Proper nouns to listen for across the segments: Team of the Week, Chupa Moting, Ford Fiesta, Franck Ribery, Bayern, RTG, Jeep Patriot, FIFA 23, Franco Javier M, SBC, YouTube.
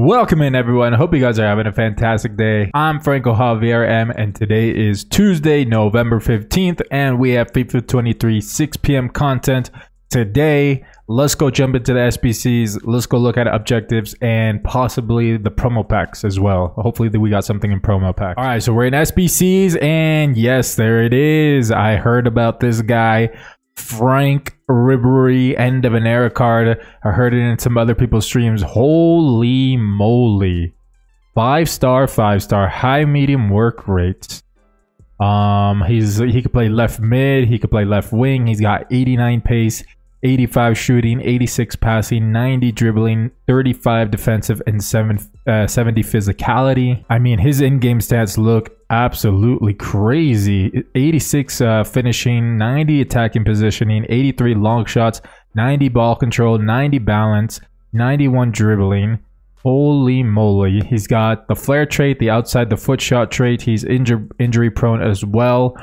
Welcome in, everyone. I hope you guys are having a fantastic day. I'm Franco Javier M, and today is Tuesday, November 15th, and we have FIFA 23 6 p.m. content. Today, let's go jump into the SBCs. Let's go look at objectives and possibly the promo packs as well. Hopefully, we got something in promo packs. All right, so we're in SBCs, and yes, there it is. I heard about this guy, Franck Ribery, end of an era card. I heard it in some other people's streams. Holy moly. 5-star, 5-star, high medium work rates. He could play left mid, he could play left wing. He's got 89 pace, 85 shooting, 86 passing, 90 dribbling, 35 defensive, and 70 physicality. I mean, his in-game stats look absolutely crazy. 86 finishing, 90 attacking positioning, 83 long shots, 90 ball control, 90 balance, 91 dribbling. Holy moly. He's got the flare trait, the outside the foot shot trait. He's injury prone as well.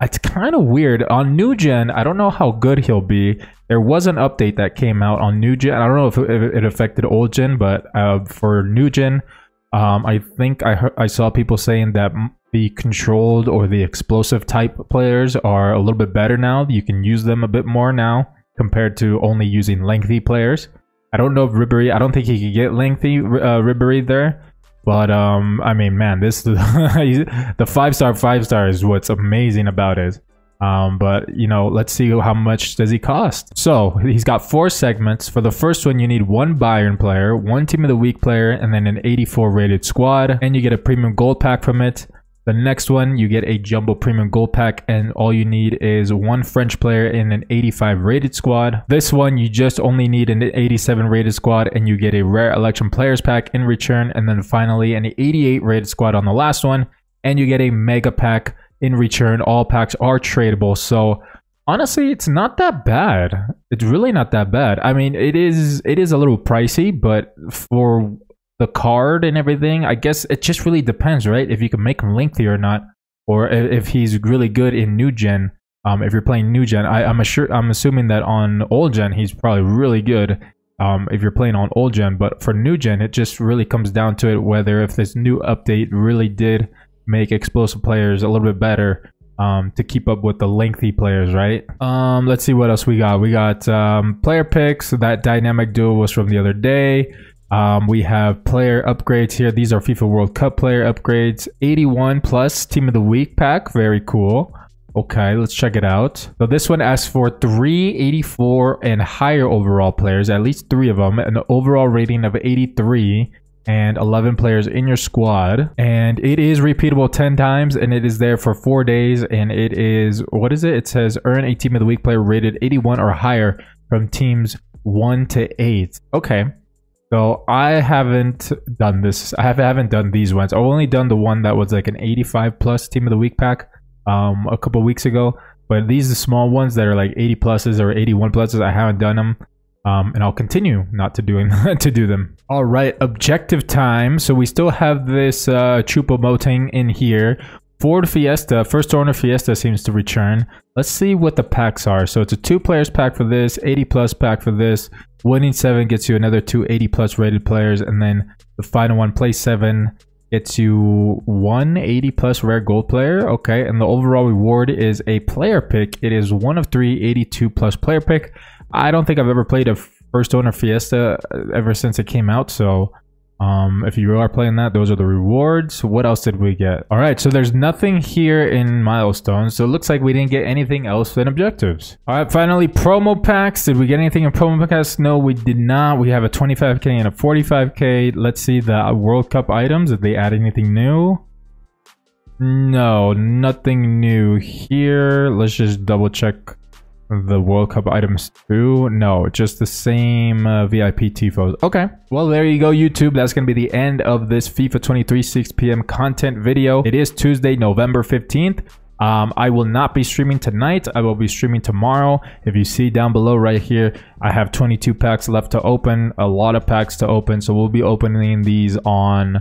It's kind of weird. On new gen, I don't know how good he'll be. There was an update that came out on new gen. I don't know if it affected old gen, but for new gen, I think I saw people saying that the controlled or the explosive type players are a little bit better now. You can use them a bit more now compared to only using lengthy players. I don't know if Ribery, I don't think he could get lengthy Ribery there. But, I mean, man, this the 5-star, 5-star is what's amazing about it. But, you know, let's see how much does he cost. So he's got 4 segments. For the first one, you need 1 Bayern player, 1 Team of the Week player, and then an 84 rated squad. And you get a premium gold pack from it. The next one, you get a jumbo premium gold pack, and all you need is 1 French player in an 85 rated squad. This one, you just only need an 87 rated squad, and you get a rare election players pack in return. And then finally, an 88 rated squad on the last one, and you get a mega pack in return. All packs are tradable. So honestly, it's not that bad. It's really not that bad. I mean, it is a little pricey, but for the card and everything, I guess it just really depends, right? If you can make him lengthy or not, or if he's really good in new gen. If you're playing new gen, I'm assuming that on old gen he's probably really good. If you're playing on old gen, but for new gen, it just really comes down to it whether if this new update really did make explosive players a little bit better to keep up with the lengthy players, right? Let's see what else we got. We got player picks. That dynamic duo was from the other day. We have player upgrades here. These are FIFA World Cup player upgrades. 81 plus Team of the Week pack. Very cool. Okay, let's check it out. So this one asks for 3 84 and higher overall players, at least 3 of them, an overall rating of 83, and 11 players in your squad. And it is repeatable 10 times, and it is there for 4 days. And it is, what is it? It says earn a Team of the Week player rated 81 or higher from teams 1 to 8. Okay. So I haven't done this. I haven't done these ones. I've only done the one that was like an 85 plus Team of the Week pack a couple weeks ago. But these are small ones that are like 80 pluses or 81 pluses. I haven't done them. And I'll continue not to do them. All right, objective time. So we still have this Chupa Moting in here. Ford Fiesta, first owner Fiesta seems to return. Let's see what the packs are. So it's a 2 players pack for this, 80 plus pack for this. Winning 7 gets you another 2 80 plus rated players. And then the final one, play 7, gets you 1 80 plus rare gold player. Okay, and the overall reward is a player pick. It is 1 of 3 82 plus player pick. I don't think I've ever played a first owner Fiesta ever since it came out, so if you are playing that, those are the rewards. What else did we get? All right, so there's nothing here in milestones, so it looks like we didn't get anything else than objectives. All right, finally, promo packs. Did we get anything in promo packs? No, we did not. We have a 25k and a 45k. Let's see the World Cup items. Did they add anything new? No, nothing new here. Let's just double check the World Cup items too. No, just the same VIP tifos. Okay, well, there you go, YouTube. That's gonna be the end of this FIFA 23 6 p.m. content video. It is Tuesday, November 15th. I will not be streaming tonight. I will be streaming tomorrow. If you see down below right here, I have 22 packs left to open, a lot of packs to open, so we'll be opening these on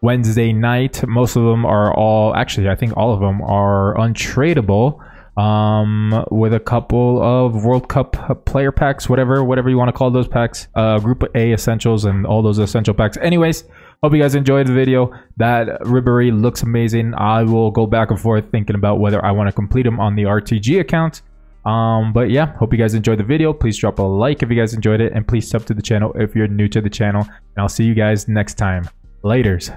Wednesday night. Most of them are all, actually I think all of them are untradeable. with a couple of World Cup player packs, whatever you want to call those packs, Group A essentials and all those essential packs. Anyways, hope you guys enjoyed the video. That Ribery looks amazing. I will go back and forth thinking about whether I want to complete him on the RTG account. But yeah, hope you guys enjoyed the video. Please drop a like if you guys enjoyed it, and please sub to the channel if you're new to the channel. And I'll see you guys next time. Laters.